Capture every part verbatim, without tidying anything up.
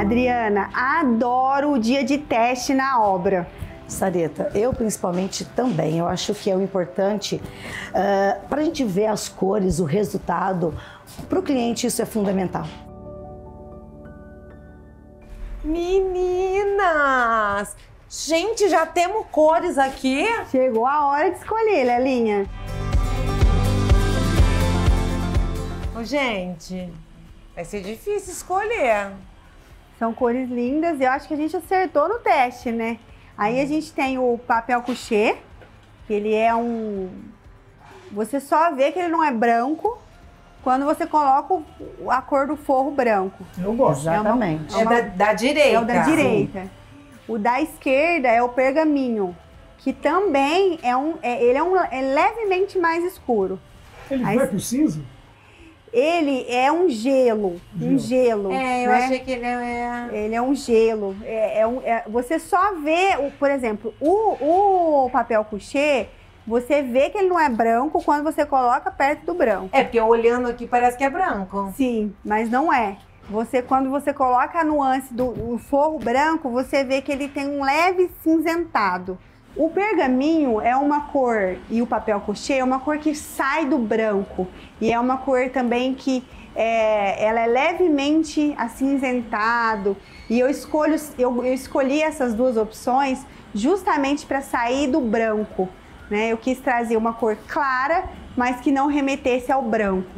Adriana, adoro o dia de teste na obra. Sarita, eu principalmente também, eu acho que é o importante uh, para a gente ver as cores, o resultado, para o cliente isso é fundamental. Meninas! Gente, já temos cores aqui? Chegou a hora de escolher, Lelinha. Ô, gente, vai ser difícil escolher. São cores lindas e eu acho que a gente acertou no teste, né? Aí a gente tem o papel couché, que ele é um... Você só vê que ele não é branco quando você coloca a cor do forro branco. Eu gosto. Exatamente. É, uma... é da, da direita. É o da direita. Sim. O da esquerda é o pergaminho, que também é um... É, ele é, um, é levemente mais escuro. Ele Aí, vai pro cinza? Ele é um gelo, gelo, um gelo. É, eu né? achei que ele é... Ele é um gelo. É, é um, é, você só vê, o, por exemplo, o, o papel couché, você vê que ele não é branco quando você coloca perto do branco. É, porque olhando aqui parece que é branco. Sim, mas não é. Você, quando você coloca a nuance do, do forro branco, você vê que ele tem um leve cinzentado. O pergaminho é uma cor, e o papel couché é uma cor que sai do branco. E é uma cor também que é, ela é levemente acinzentado. E eu, escolho, eu, eu escolhi essas duas opções justamente para sair do branco. Né? Eu quis trazer uma cor clara, mas que não remetesse ao branco.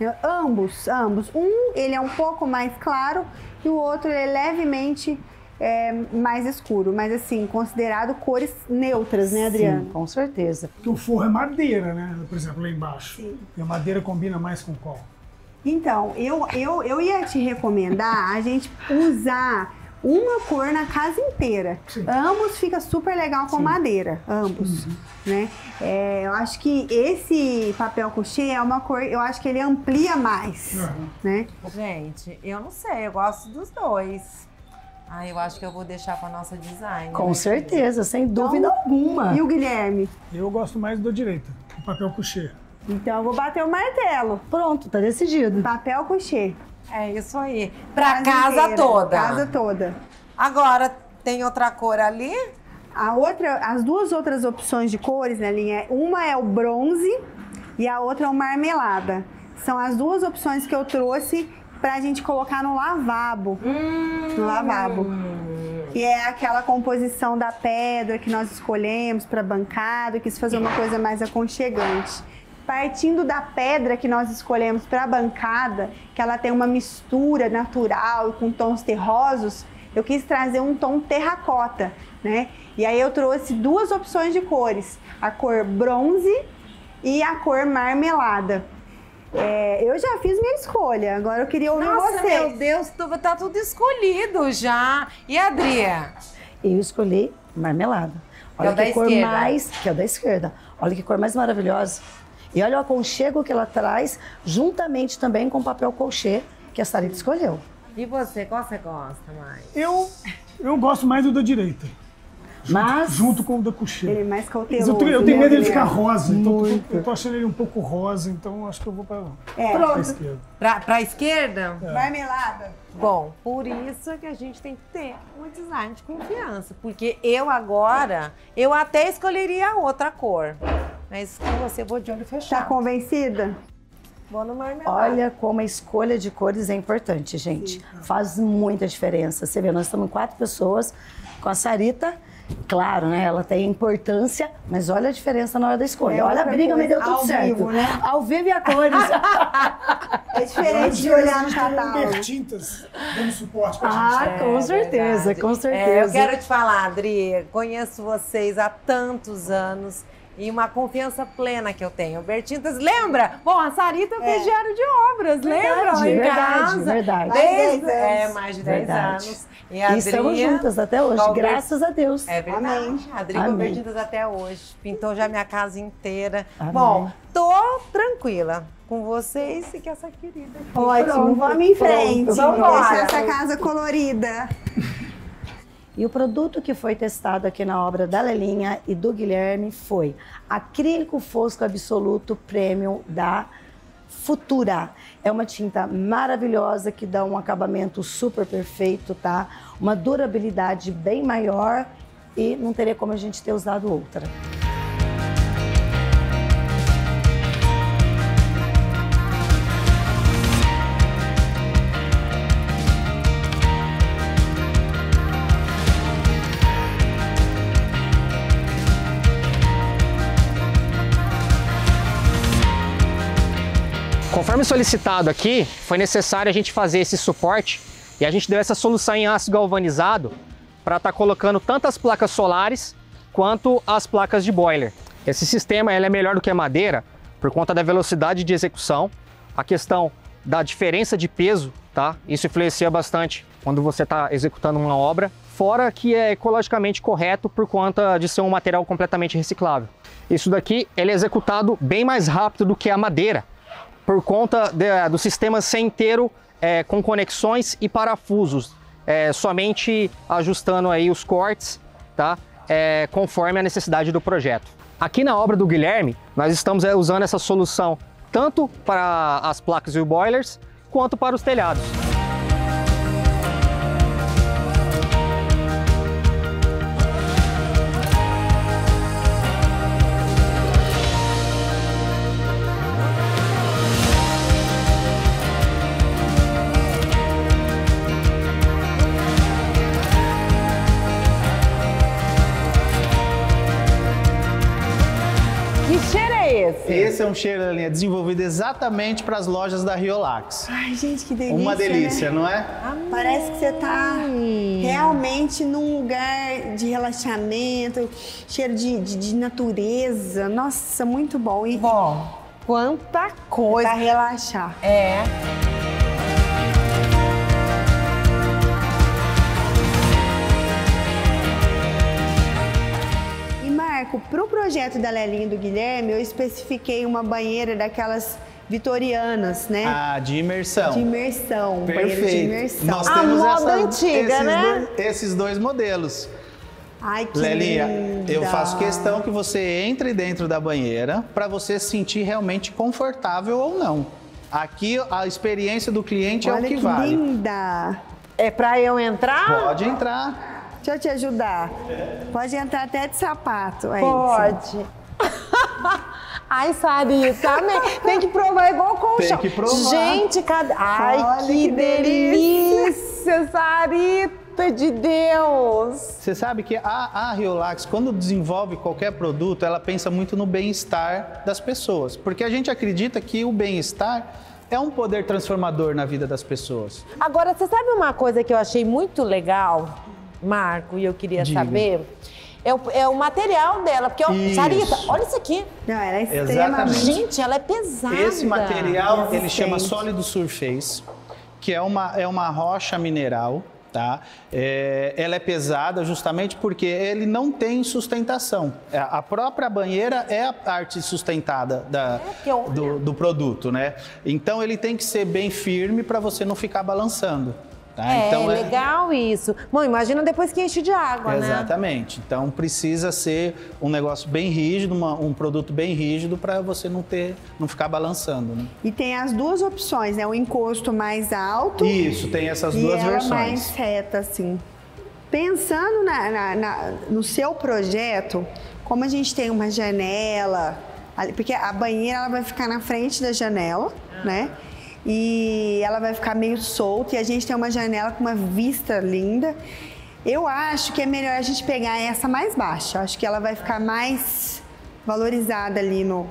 Eu, ambos, ambos. Um, ele é um pouco mais claro e o outro ele é levemente... É, mais escuro, mas assim, considerado cores neutras, né, Adriana? Sim, com certeza. Porque o forro é madeira, né? Por exemplo, lá embaixo. Sim. E a madeira combina mais com qual? Então, eu, eu, eu ia te recomendar a gente usar uma cor na casa inteira. Sim. Ambos fica super legal com Sim. madeira, ambos, uhum. né? É, eu acho que esse papel couché é uma cor, eu acho que ele amplia mais, uhum. né? Gente, eu não sei, eu gosto dos dois. Ah, eu acho que eu vou deixar para nossa design. Com né? certeza, sem dúvida então, alguma. E o Guilherme? Eu gosto mais do direito, o papel couché. Então eu vou bater o martelo. Pronto, tá decidido. Papel couché. É isso aí. Para casa inteira, toda. Casa toda. Agora tem outra cor ali? A outra, as duas outras opções de cores, né, Linha? Uma é o bronze e a outra é o marmelada. São as duas opções que eu trouxe pra gente colocar no lavabo, hum, no lavabo, hum. que é aquela composição da pedra que nós escolhemos para bancada, quis fazer uma coisa mais aconchegante. Partindo da pedra que nós escolhemos para bancada, que ela tem uma mistura natural com tons terrosos, eu quis trazer um tom terracota, né? E aí eu trouxe duas opções de cores, a cor bronze e a cor marmelada. É, eu já fiz minha escolha, agora eu queria ouvir Nossa, vocês. Meu Deus, tá tudo escolhido já. E a Adri? Eu escolhi marmelada. Olha que cor mais, que é o da esquerda. Olha que cor mais maravilhosa. E olha o aconchego que ela traz, juntamente também com o papel couché que a Sarita escolheu. E você, qual você gosta mais? Eu, eu gosto mais do da direita. Mas... Junto com o da couché. Ele é mais cauteloso. Eu, eu tenho medo dele ficar rosa, então eu tô achando ele um pouco rosa, então acho que eu vou pra lá. É. Pra esquerda. Pra, pra esquerda? É. Marmelada. Bom, por isso que a gente tem que ter um design de confiança, porque eu agora, eu até escolheria outra cor, mas com você eu vou de olho fechado. Tá convencida? Vou no marmelada. Olha como a escolha de cores é importante, gente. Sim. Faz muita diferença. Você vê, nós estamos quatro pessoas com a Sarita. Claro, né? Ela tem importância, mas olha a diferença na hora da escolha. É, olha a briga, mas deu tudo ao certo. Vivo, né? Ao vivo e a cores. É diferente de olhar no catálogo. Tintas dando suporte pra ah, gente. Ah, com é, certeza, verdade. com certeza. É, eu quero te falar, Adri, conheço vocês há tantos anos e uma confiança plena que eu tenho. Bertintas, lembra? Bom, a Sarita é. fez diário de obras, verdade, lembra? Em verdade, casa. verdade. Desde, é, mais de dez anos. E, a e Adria, estamos juntas até hoje, Valber... graças a Deus. É verdade. A Adri convertidas até hoje. Pintou já minha casa inteira. Amém. Bom, tô tranquila com vocês e com essa querida aqui. Ótimo, vamos em frente. Vamos deixar essa casa colorida. E o produto que foi testado aqui na obra da Lelinha e do Guilherme foi Acrílico Fosco Absoluto Premium da Futura. É uma tinta maravilhosa que dá um acabamento super perfeito, tá? Uma durabilidade bem maior e não teria como a gente ter usado outra. Conforme solicitado aqui, foi necessário a gente fazer esse suporte e a gente deu essa solução em aço galvanizado para estar tá colocando tanto as placas solares quanto as placas de boiler. Esse sistema ele é melhor do que a madeira por conta da velocidade de execução, a questão da diferença de peso, tá? Isso influencia bastante quando você está executando uma obra, fora que é ecologicamente correto por conta de ser um material completamente reciclável. Isso daqui ele é executado bem mais rápido do que a madeira, por conta de, do sistema ser inteiro é, com conexões e parafusos, é, somente ajustando aí os cortes, tá? É, conforme a necessidade do projeto. Aqui na obra do Guilherme, nós estamos é, usando essa solução tanto para as placas e os boilers, quanto para os telhados. Esse é um cheiro da linha desenvolvido exatamente para as lojas da Riolax. Ai, gente, que delícia! Uma delícia, né? Não é? Amém. Parece que você está realmente num lugar de relaxamento, cheiro de, de, de natureza. Nossa, muito bom. E bom, quanta coisa! Para relaxar. É. Para o projeto da Lelinha e do Guilherme, eu especifiquei uma banheira daquelas vitorianas, né? Ah, de imersão. De imersão. Perfeito. Banheira de imersão. Nós a temos moda essa, antiga, esses né? Dois, esses dois modelos. Ai, que Lelinha, linda. Eu faço questão que você entre dentro da banheira para você se sentir realmente confortável ou não. Aqui, a experiência do cliente Olha é o que, que vale. Olha que linda. É para eu entrar? Pode entrar. Deixa eu te ajudar. Pode entrar até de sapato. É Pode. Isso. Ai, Sarita, amei. Tem que provar igual colchão. Tem que provar. Gente, cada... Ai, Olha, que, que delícia, Sarita de Deus. Você sabe que a, a Riolax, quando desenvolve qualquer produto, ela pensa muito no bem-estar das pessoas. Porque a gente acredita que o bem-estar é um poder transformador na vida das pessoas. Agora, você sabe uma coisa que eu achei muito legal? Marco, e eu queria Diga. saber, é o, é o material dela, porque, ó, Sarita, olha isso aqui. Não, ela é extremamente... Gente, ela é pesada. Esse material, Resistente. ele chama sólido surface, que é uma, é uma rocha mineral, tá? É, ela é pesada justamente porque ele não tem sustentação. A própria banheira é a parte sustentada da, é do, do produto, né? Então, ele tem que ser bem firme para você não ficar balançando. Tá? É, então, é legal isso. Bom, imagina depois que enche de água, Exatamente. né? Exatamente. Então precisa ser um negócio bem rígido, uma, um produto bem rígido para você não ter, não ficar balançando. Né? E tem as duas opções, né? O encosto mais alto. Isso, tem essas e duas ela versões. mais reta, assim. Pensando na, na, na, no seu projeto, como a gente tem uma janela, porque a banheira ela vai ficar na frente da janela, ah. né? E ela vai ficar meio solta e a gente tem uma janela com uma vista linda. Eu acho que é melhor a gente pegar essa mais baixa. Acho que ela vai ficar mais valorizada ali no,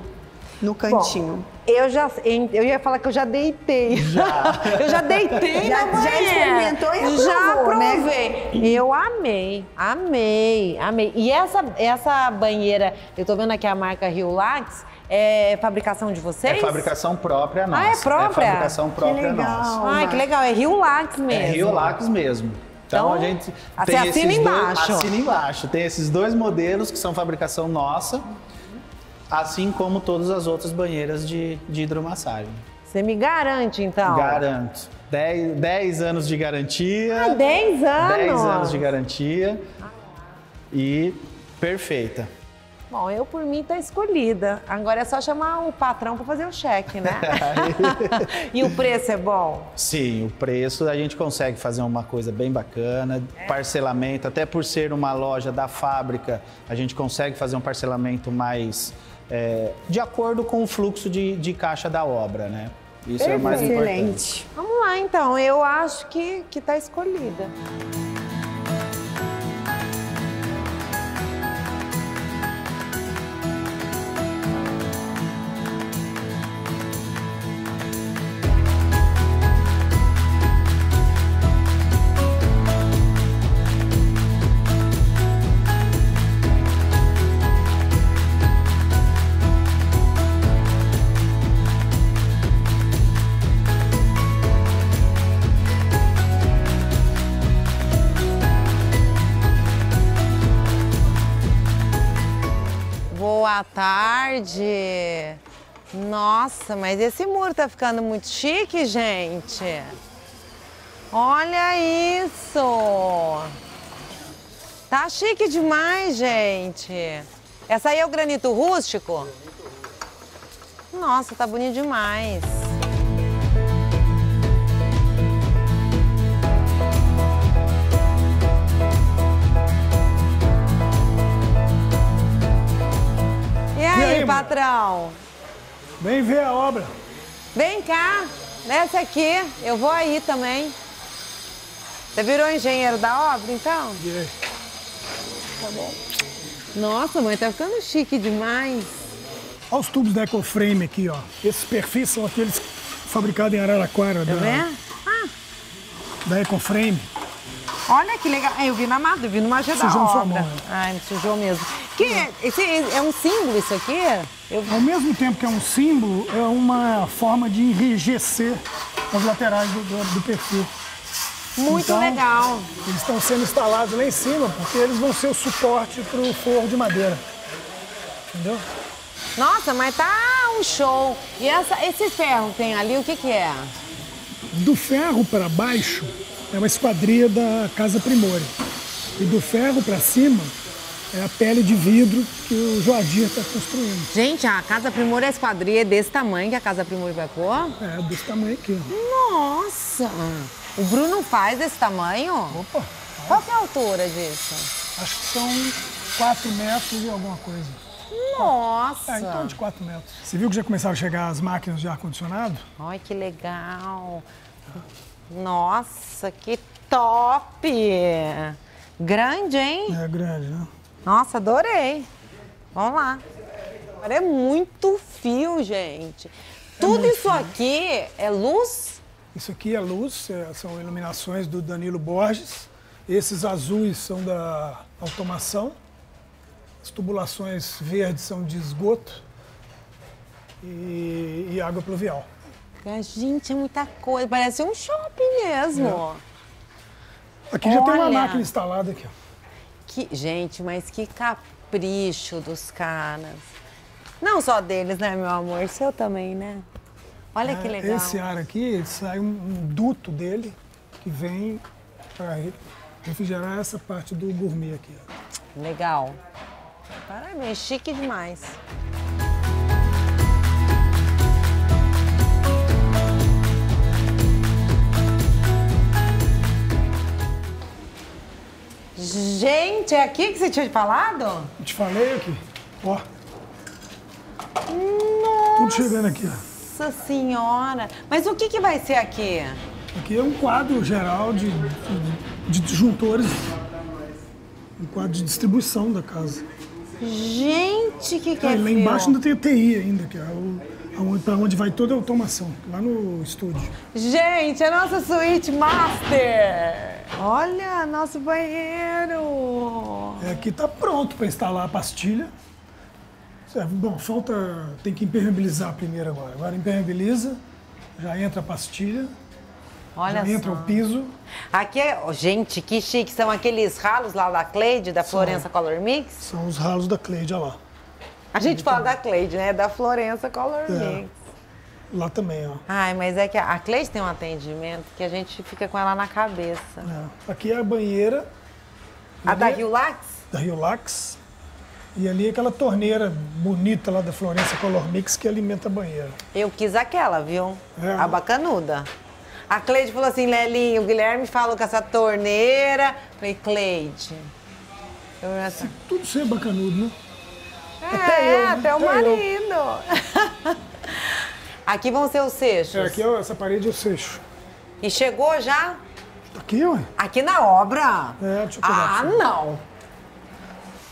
no cantinho. Bom, eu já eu ia falar que eu já deitei. Já. eu já deitei já, na Já experimentou e aprovou, Já provei. Né? Eu amei, amei, amei. E essa, essa banheira, eu tô vendo aqui a marca Riolax, é fabricação de vocês? É fabricação própria nossa. Ah, é própria? É fabricação própria nossa. Ai, que legal. É Riolax mesmo. É Riolax mesmo. Então, então a gente tem assina esses embaixo. Dois, assina embaixo. Tem esses dois modelos que são fabricação nossa, assim como todas as outras banheiras de, de hidromassagem. Você me garante, então? Garanto. dez anos de garantia. Ah, dez anos? dez anos de garantia. E perfeita. Bom, eu por mim tá escolhida. Agora é só chamar o patrão para fazer o cheque, né? E o preço é bom? Sim, o preço a gente consegue fazer uma coisa bem bacana, é. Parcelamento, até por ser uma loja da fábrica, a gente consegue fazer um parcelamento mais é, de acordo com o fluxo de, de caixa da obra, né? Isso Perfeito. É o mais importante. Excelente. Vamos lá, então. Eu acho que, que tá escolhida. Boa tarde! Nossa, mas esse muro tá ficando muito chique, gente! Olha isso! Tá chique demais, gente! Essa aí é o granito rústico? Nossa, tá bonito demais! Patrão. Vem ver a obra. Vem cá, nessa aqui, eu vou aí também. Você virou engenheiro da obra, então? Virei. Tá bom. Nossa, mãe, tá ficando chique demais. Olha os tubos da EcoFrame aqui, ó. Esses perfis são aqueles fabricados em Araraquara. Tá vendo? Ah. Da EcoFrame. Olha que legal. Eu vi na mata, eu vi numa G da obra. Sujou sua mão, né? Ai, me sujou mesmo. Que é, esse, é um símbolo isso aqui? Eu... Ao mesmo tempo que é um símbolo, é uma forma de enrijecer as laterais do, do, do perfil. Muito então, legal. Eles estão sendo instalados lá em cima, porque eles vão ser o suporte para o forro de madeira. Entendeu? Nossa, mas tá um show. E essa, esse ferro que tem ali, o que que é? Do ferro para baixo... É uma esquadria da Casa Primor. E do ferro para cima é a pele de vidro que o Joadir está construindo. Gente, a Casa Primor é a esquadria desse tamanho que a Casa Primor vai pôr? É, desse tamanho aqui. Nossa! O Bruno faz desse tamanho? Opa! Qual que é a altura disso? Acho que são quatro metros e alguma coisa. Nossa! É, então de quatro metros. Você viu que já começaram a chegar as máquinas de ar-condicionado? Ai, que legal! Nossa, que top! Grande, hein? É grande, né? Nossa, adorei. Vamos lá. Agora é muito fio, gente. É Tudo isso fio. Aqui é luz? Isso aqui é luz, são iluminações do Danilo Borges. Esses azuis são da automação. As tubulações verdes são de esgoto e, e água pluvial. Gente, é muita coisa. Parece um shopping mesmo. É. Aqui já Olha. Tem uma máquina instalada aqui. Que, gente, mas que capricho dos caras. Não só deles, né, meu amor? Seu também, né? Olha é, que legal. Esse ar aqui, sai um, um duto dele que vem para refrigerar essa parte do gourmet aqui. Legal. Parabéns, chique demais. Gente, é aqui que você tinha falado? Eu te falei aqui, ó. Nossa! Tudo chegando aqui, ó. Nossa Senhora! Mas o que que vai ser aqui? Aqui é um quadro geral de, de disjuntores. Um quadro de distribuição da casa. Gente, que que é, é lá embaixo ainda tem a T I ainda, que é o... Para onde vai toda a automação, lá no estúdio. Gente, a nossa suíte master! Olha, nosso banheiro! É, aqui tá pronto para instalar a pastilha. Bom, falta... tem que impermeabilizar primeiro agora. Agora impermeabiliza, já entra a pastilha, Olha já entra só. O piso. Aqui é... Oh, gente, que chique! São aqueles ralos lá da Cleide, da Florença Color Mix? São os ralos da Cleide, olha lá. A gente fala da Cleide, né? Da Florença Color Mix. É. Lá também, ó. Ai, mas é que a Cleide tem um atendimento que a gente fica com ela na cabeça. É. Aqui é a banheira. A da Riolax? Da Riolax. E ali aquela torneira bonita lá da Florença Color Mix que alimenta a banheira. Eu quis aquela, viu? É. A bacanuda. A Cleide falou assim, Lelinho, o Guilherme falou com essa torneira. Falei, Cleide. Eu já... Se tudo ser bacanudo, né? É, até, eu, né? até, até o marido. Aqui vão ser os seixos. É, aqui essa parede é o seixo. E chegou já? Aqui, ué. Aqui na obra? É, deixa eu pegar. Ah, aqui. Não.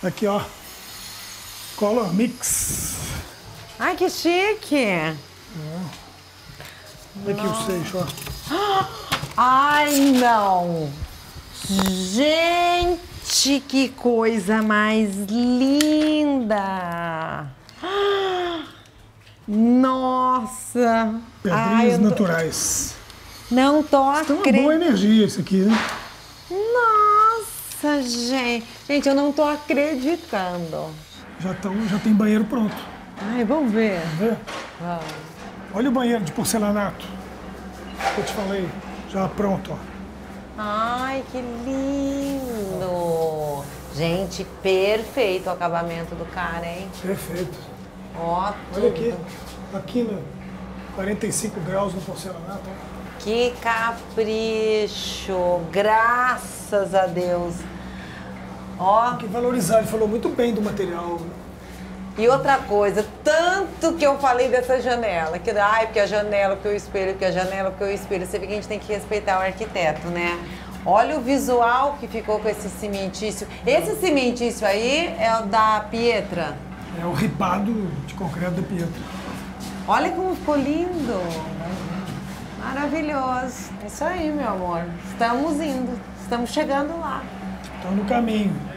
Aqui, ó. Color Mix. Ai, que chique. É. Olha aqui o seixo, ó. Ai, não. Gente, que coisa mais linda. Nossa. Pedrinhas naturais. Não tô acreditando. Tem uma boa energia isso aqui, né? Nossa, gente. Gente, eu não tô acreditando. Já, tão, já tem banheiro pronto. Ai, vamos ver. Vamos ver? Vamos. Olha o banheiro de porcelanato. Que eu te falei, já pronto, ó. Ai, que lindo! Gente, perfeito o acabamento do cara, hein? Perfeito. Ó, tudo. Olha aqui, aqui no quarenta e cinco graus no porcelanato. Ó. Que capricho! Graças a Deus! Ó. Tem que valorizar, ele falou muito bem do material. E outra coisa, tanto que eu falei dessa janela, que ai, porque a janela, porque o espelho, porque a janela, porque o espelho, você vê que a gente tem que respeitar o arquiteto, né? Olha o visual que ficou com esse cimentício. Esse cimentício aí é o da Pietra. É o ripado de concreto da Pietra. Olha como ficou lindo. Maravilhoso. É isso aí, meu amor. Estamos indo, estamos chegando lá. Estão no caminho.